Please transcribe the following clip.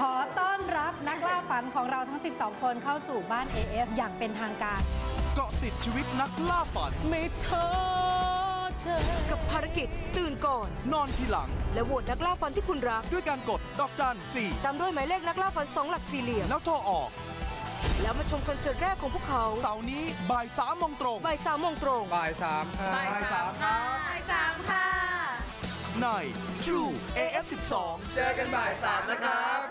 ขอต้อนรับนักล่าฝันของเราทั้ง12คนเข้าสู่บ้าน AF อย่างเป็นทางการเกาะติดชีวิตนักล่าฝันไม่ท้อกับภารกิจตื่นก่อนนอนทีหลังและโหวตนักล่าฝันที่คุณรักด้วยการกดดอกจัน4ตามด้วยหมายเลขนักล่าฝัน2หลักสี่เหลี่ยมแล้วโทรออกแล้วมาชมคอนเสิร์ตแรกของพวกเขาเสาร์นี้บ่าย3 โมงตรงบ่าย3 โมงตรงบ่าย3บ่าย3ค่ะบ่าย3ค่ะใน True AF12 เจอกันบ่าย3นะครับ